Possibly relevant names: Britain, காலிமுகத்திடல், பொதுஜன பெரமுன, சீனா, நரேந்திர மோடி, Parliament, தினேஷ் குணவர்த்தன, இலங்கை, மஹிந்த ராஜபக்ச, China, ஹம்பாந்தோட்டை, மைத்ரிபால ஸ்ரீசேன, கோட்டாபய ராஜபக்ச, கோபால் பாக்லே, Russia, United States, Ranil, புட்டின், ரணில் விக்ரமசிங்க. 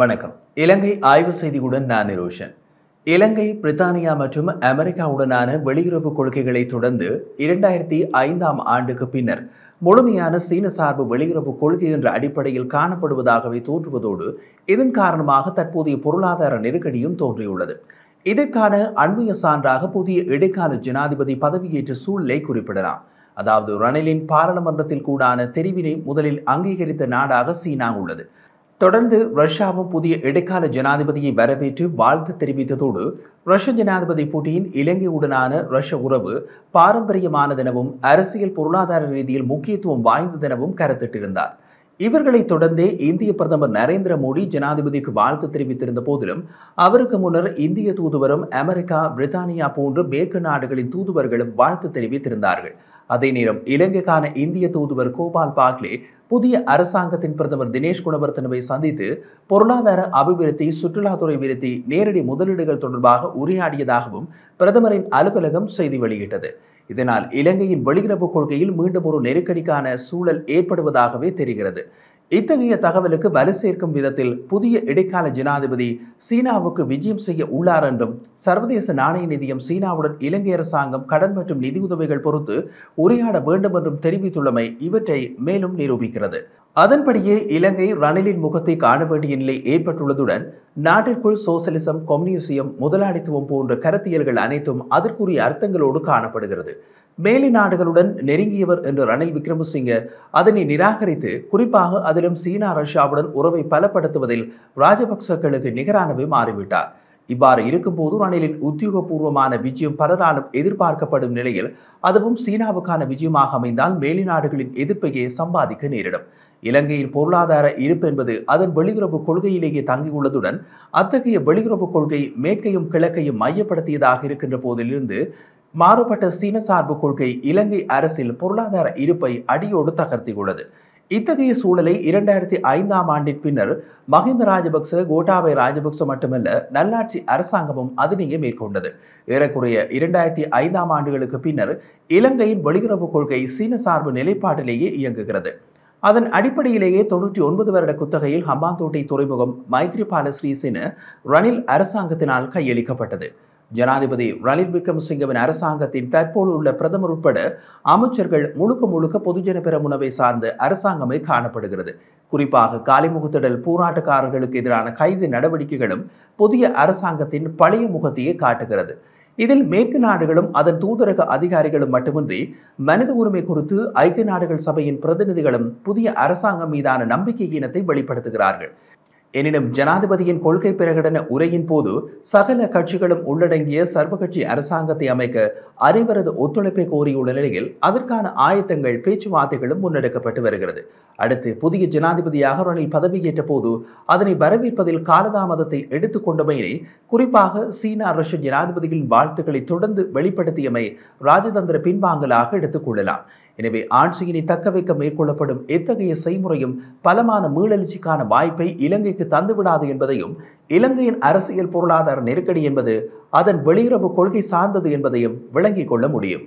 வணக்கம். இலங்கை ஆய்வு செய்தியுடன் நான் நிரோஷன். இலங்கை, பிரித்தானியா மற்றும் அமெரிக்காவுடனான வெளியுறவு கொள்கைகளை தொடர்ந்து 2005ஆம் ஆண்டுக்கு பின்னர் முழுமையான சீன சார்பு வெளியுறவு கொள்கை என்ற அடிப்படையில் காணப்படுவதாகவே தோன்றுவதோடு, இதன் காரணமாக தற்போதைய பொருளாதார நெருக்கடியும் தோன்றியுள்ளது. இதற்கான அண்மைய சான்றாக புதிய இடைக்கால ஜனாதிபதி பதவியேற்ற சூழ்நிலை குறிப்பிடலாம். அதாவது, ரணிலின் பாராளுமன்றத்தில் கூடான தெரிவினை முதலில் அங்கீகரித்த நாடாக சீனா உள்ளது. தொடர்ந்து ரஷ்யாவும் புதிய இடைக்கால ஜனாதிபதியை வரவேற்று வாழ்த்து தெரிவித்ததோடு, ரஷ்ய ஜனாதிபதி புட்டின் இலங்கையுடனான ரஷ்ய உறவு பாரம்பரியமானதெனவும் அரசியல் பொருளாதார ரீதியில் முக்கியத்துவம் வாய்ந்ததெனவும் கருத்திட்டிருந்தார். இவர்களை தொடர்ந்தே இந்திய பிரதமர் நரேந்திர மோடி ஜனாதிபதிக்கு வாழ்த்து தெரிவித்திருந்த போதிலும், அவருக்கு முன்னர் இந்திய தூதுவரும் அமெரிக்கா, பிரித்தானியா போன்ற மேற்கு நாடுகளின் தூதுவர்களும் வாழ்த்து தெரிவித்திருந்தார்கள். அதே நேரம் இலங்கைக்கான இந்திய தூதுவர் கோபால் பாக்லே புதிய அரசாங்கத்தின் பிரதமர் தினேஷ் குணவர்த்தனவை சந்தித்து பொருளாதார அபிவிருத்தி, சுற்றுலாத்துறை விருத்தி, நேரடி முதலீடுகள் தொடர்பாக உரையாடியதாகவும் பிரதமரின் அலுவலகம் செய்தி வெளியிட்டது. இதனால் இலங்கையின் வெளியுறவு கொள்கையில் மீண்டும் ஒரு நெருக்கடிக்கான சூழல் ஏற்படுவதாகவே தெரிகிறது. இத்தகைய தகவலுக்கு வலு சேர்க்கும் விதத்தில் புதிய இடைக்கால ஜனாதிபதி சீனாவுக்கு விஜயம் செய்ய உள்ளார் என்றும், சர்வதேச நாணய நிதியம் சீனாவுடன் இலங்கை அரசாங்கம் கடன் மற்றும் நிதியுதவிகள் பொறுத்து உரையாட வேண்டும் என்றும் தெரிவித்துள்ளமை இவற்றை மேலும் நிரூபிக்கிறது. அதன்படியே இலங்கை ரணிலின் முகத்தை காண வேண்டிய நிலை ஏற்பட்டுள்ளதுடன், நாட்டிற்குள் சோசலிசம், கம்யூனிசம், முதலாளித்துவம் போன்ற கருத்தியல்கள் அனைத்தும் அதற்குரிய அர்த்தங்களோடு காணப்படுகிறது. மேலை நாடுகளுடன் நெருங்கியவர் என்ற ரணில் விக்ரமசிங்க அதனை நிராகரித்து, குறிப்பாக அதிலும் சீனா, ரஷ்யாவுடன் உறவை பலப்படுத்துவதில் ராஜபக்சக்களுக்கு நிகரானவை மாறிவிட்டார். இவ்வாறு இருக்கும்போது ரணிலின் உத்தியோகபூர்வமான விஜயம் பலராலும் எதிர்பார்க்கப்படும் நிலையில், அதுவும் சீனாவுக்கான விஜயமாக அமைந்தால் மேலை நாடுகளின் எதிர்ப்பையே சம்பாதிக்க நேரிடும். இலங்கையின் பொருளாதார இருப்பு என்பது அதன் வெளியுறவு கொள்கையிலேயே தங்கியுள்ளதுடன், அத்தகைய வெளியுறவு கொள்கை மேற்கையும் கிழக்கையும் மையப்படுத்தியதாக இருக்கின்ற போதிலிருந்து மாறுபட்ட சீன சார்பு கொள்கை இலங்கை அரசில் பொருளாதார இருப்பை அடியோடு தகர்த்தியுள்ளது. இத்தகைய சூழலை 2005ஆம் ஆண்டின் பின்னர் மஹிந்த ராஜபக்ச, கோட்டாபய ராஜபக்ச மட்டுமல்ல, நல்லாட்சி அரசாங்கமும் அதனையே மேற்கொண்டது. ஏறக்குறைய 2005ஆம் ஆண்டுகளுக்கு பின்னர் இலங்கையின் வெளியுறவு கொள்கை சீன சார்பு நிலைப்பாட்டிலேயே இயங்குகிறது. அதன் அடிப்படையிலேயே 99 வருட குத்தகையில் ஹம்பாந்தோட்டை துறைமுகம் மைத்ரிபால ஸ்ரீசேன ரணில் அரசாங்கத்தினால் கையளிக்கப்பட்டது. ஜனாதிபதி ரணில் விக்ரமசிங்கவின் அரசாங்கத்தின் தற்போது உள்ள பிரதமர் உட்பட அமைச்சர்கள் முழுக்க முழுக்க பொதுஜன பெரமுனவை சார்ந்த அரசாங்கமே காணப்படுகிறது. குறிப்பாக காலிமுகத்திடல் போராட்டக்காரர்களுக்கு எதிரான கைது நடவடிக்கைகளும் புதிய அரசாங்கத்தின் பழைய முகத்தையே காட்டுகிறது. இதில் மேற்கு நாடுகளும் அதன் தூதரக அதிகாரிகளும் மட்டுமின்றி, மனித உரிமை குறித்து ஐக்கிய நாடுகள் சபையின் பிரதிநிதிகளும் புதிய அரசாங்கம் மீதான நம்பிக்கை ஈனத்தை வெளிப்படுத்துகிறார்கள். எனினும் ஜனாதிபதியின் கொள்கை பிரகடன உரையின் போது சகல கட்சிகளும் உள்ளடங்கிய சர்வகட்சி அரசாங்கத்தை அமைக்க அனைவரது ஒத்துழைப்பை கோரியுள்ள நிலையில், அதற்கான ஆயத்தங்கள், பேச்சுவார்த்தைகளும் முன்னெடுக்கப்பட்டு வருகிறது. அடுத்து புதிய ஜனாதிபதியாக ரணில் பதவியேற்ற போது அதனை வரவேற்பதில் காலதாமதத்தை எடுத்துக்கொண்டமையினை குறிப்பாக சீனா, ரஷ்ய ஜனாதிபதிகளின் வாழ்த்துக்களை தொடர்ந்து வெளிப்படுத்தியமை ராஜதந்திர பின்வாங்கலாக எடுத்துக்கொள்ளலாம். எனவே ஆட்சியினை தக்கவைக்க மேற்கொள்ளப்படும் எத்தகைய செய்முறையும் பலமான மீளெழுச்சிக்கான வாய்ப்பை இலங்கைக்கு தந்துவிடாது என்பதையும், இலங்கையின் அரசியல் பொருளாதார நெருக்கடி என்பது அதன் வெளியுறவு கொள்கை சார்ந்தது என்பதையும் விளங்கிக் கொள்ள முடியும்.